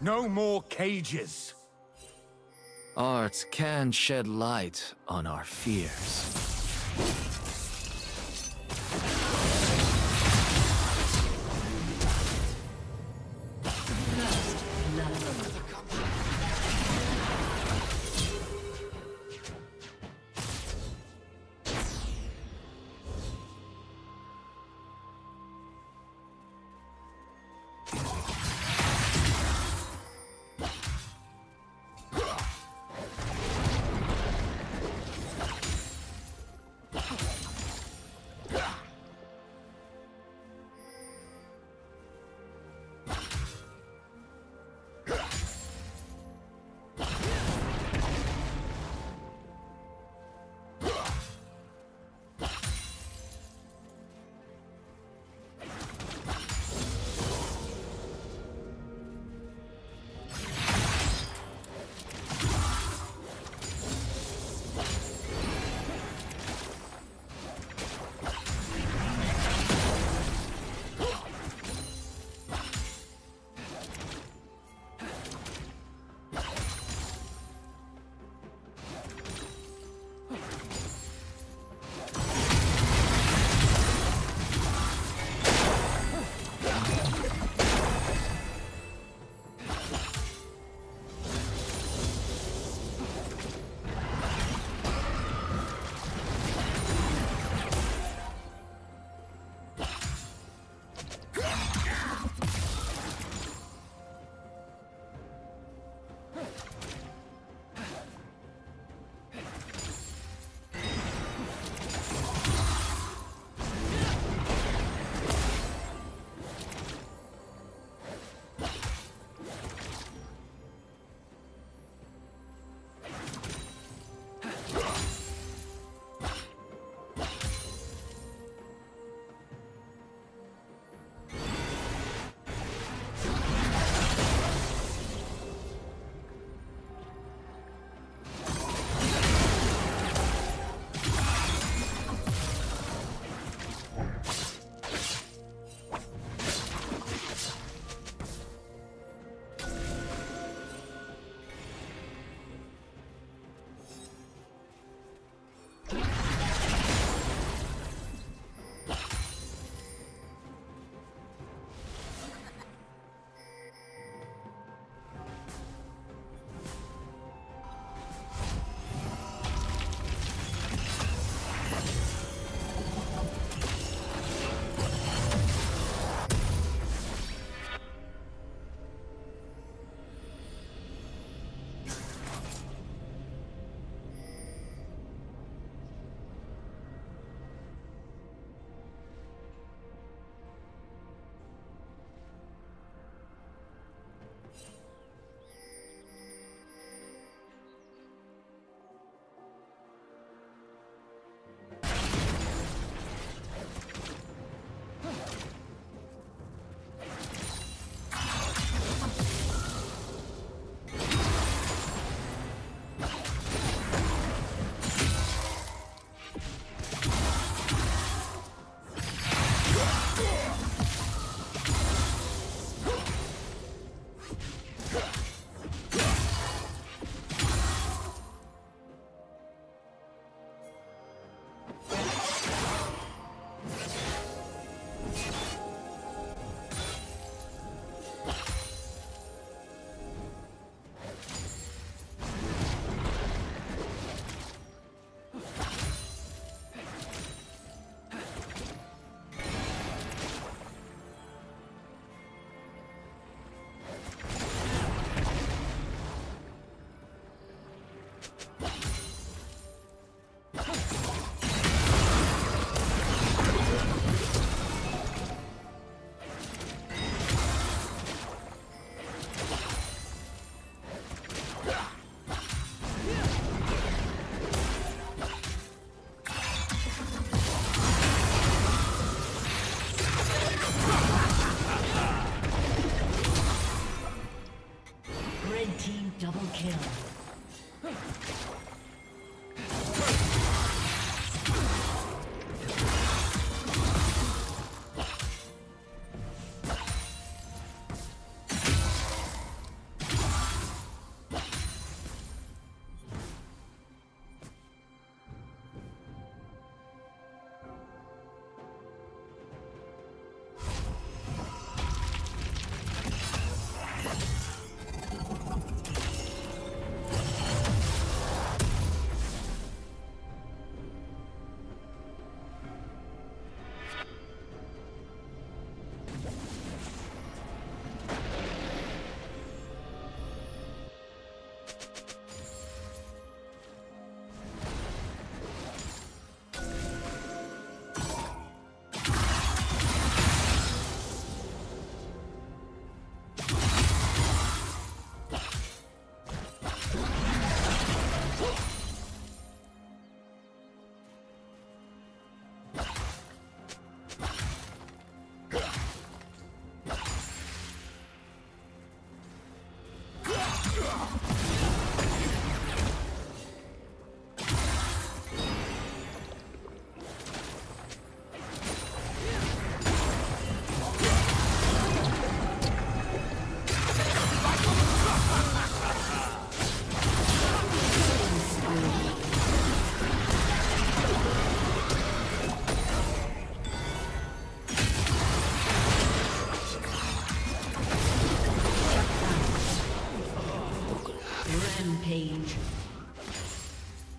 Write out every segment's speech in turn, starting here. No more cages! Art can shed light on our fears.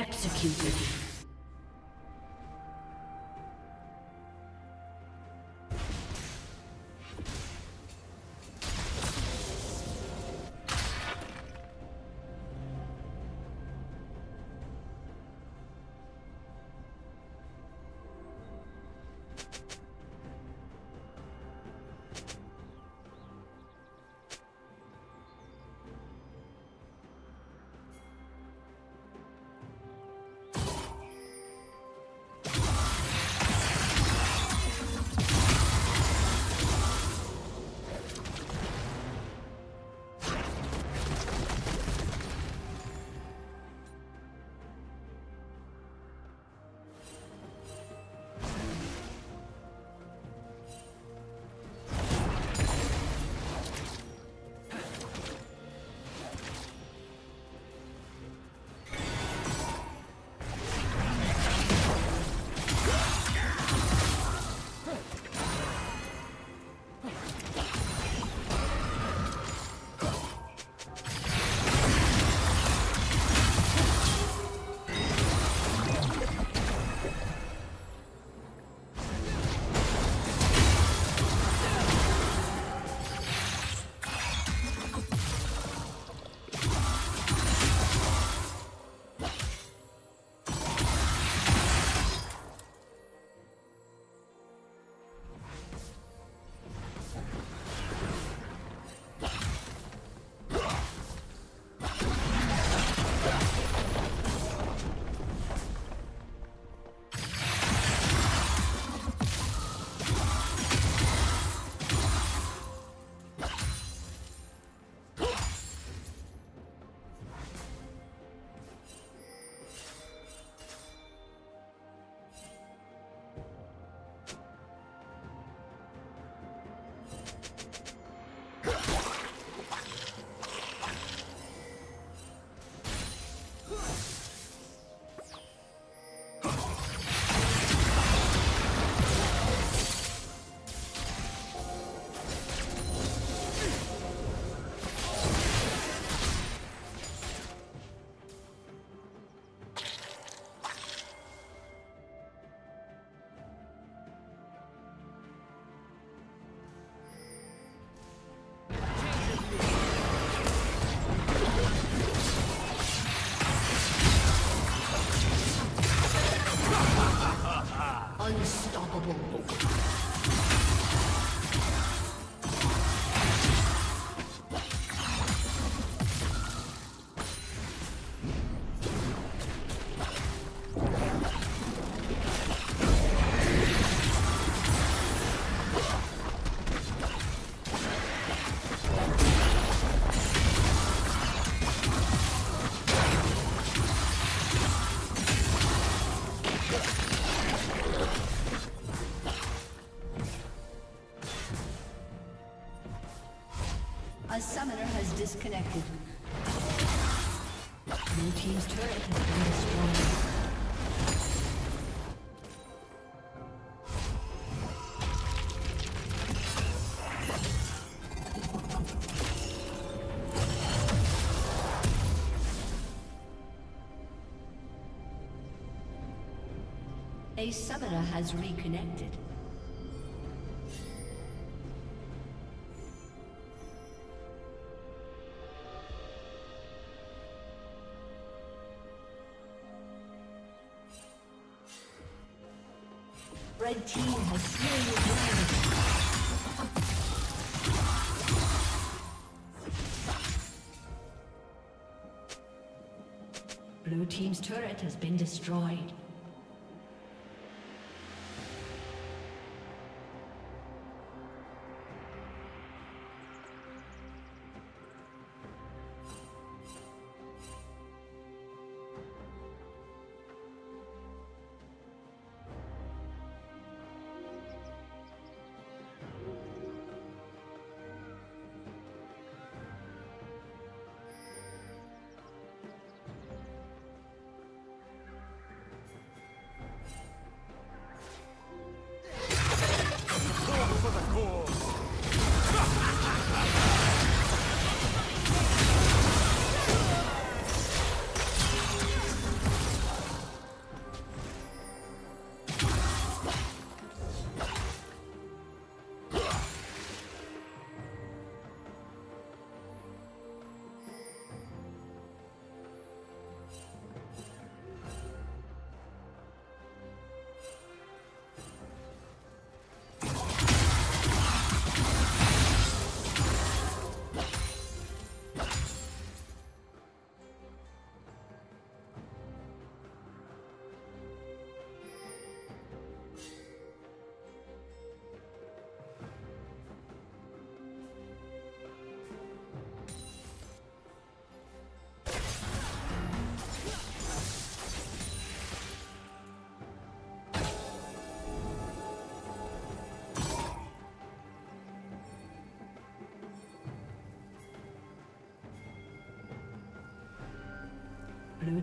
Executed. A summoner has disconnected. Blue team's turret has been destroyed. A summoner has reconnected. Red team has slain the dragon. Blue team's turret has been destroyed. Blue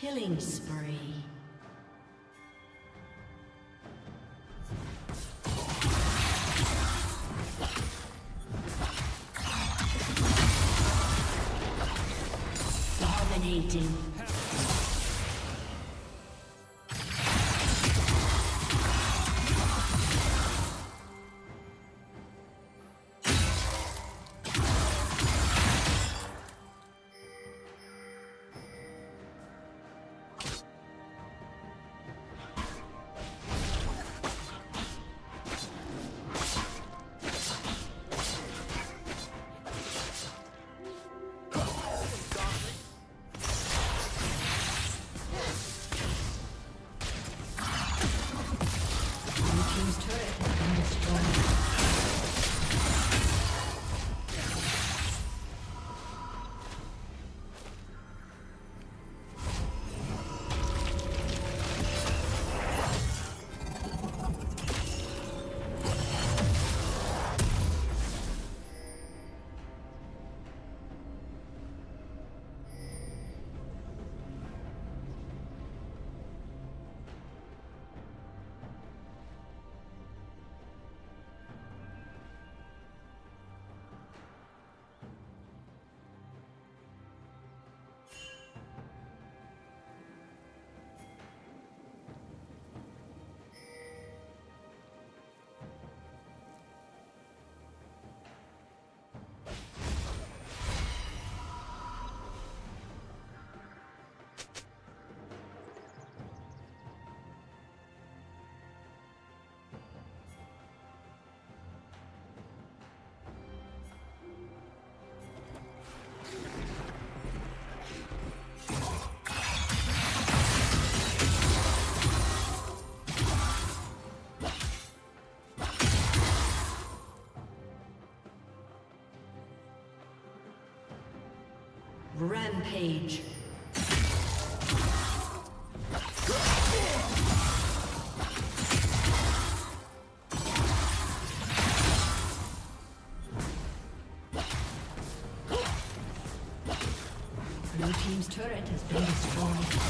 Killing spree. Dominating. Rampage. Blue team's turret has been destroyed.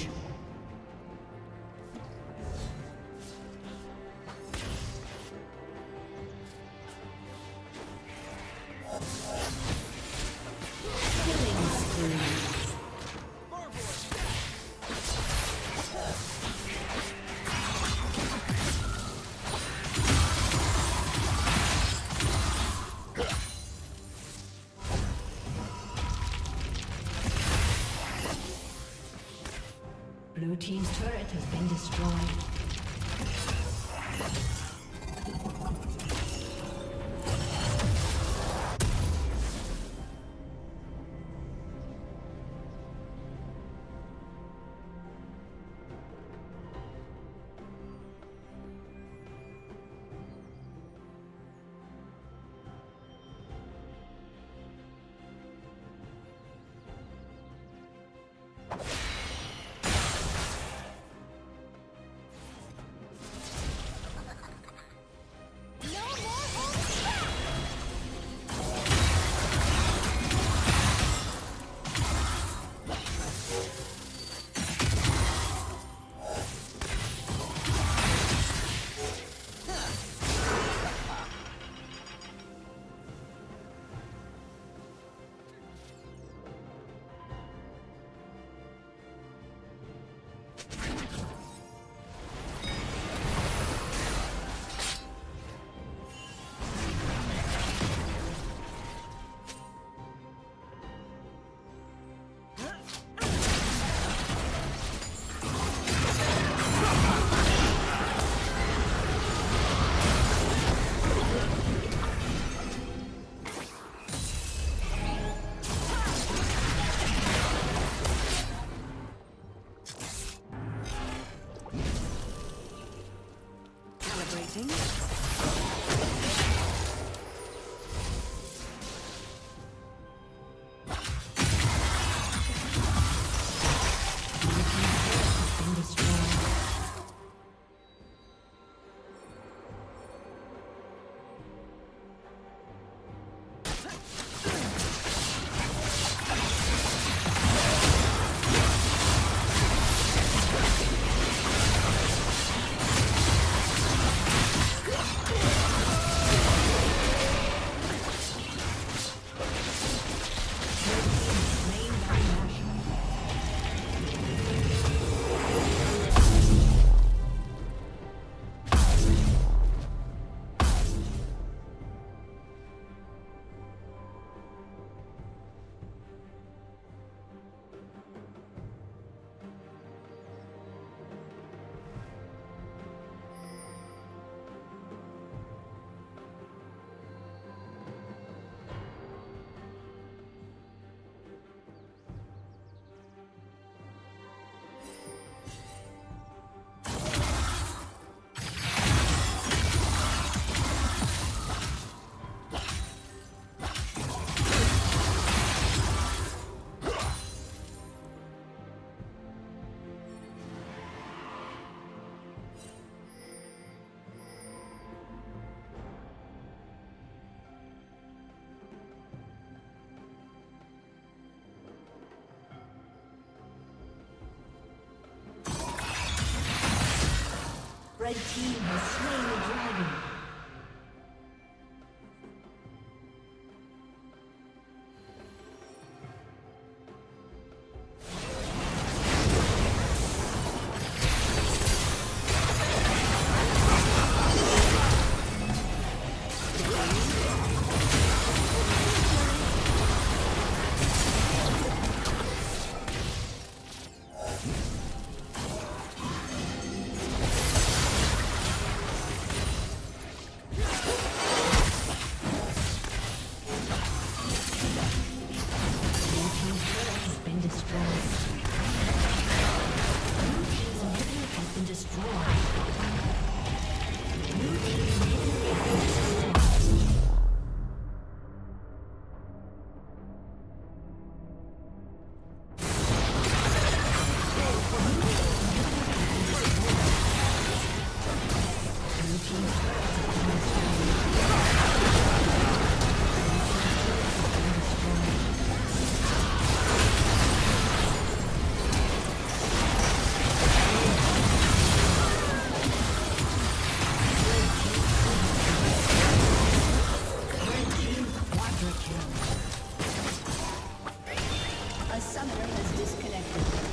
damage. Blue team's turret has been destroyed. The team has slain the dragon. A summoner has disconnected.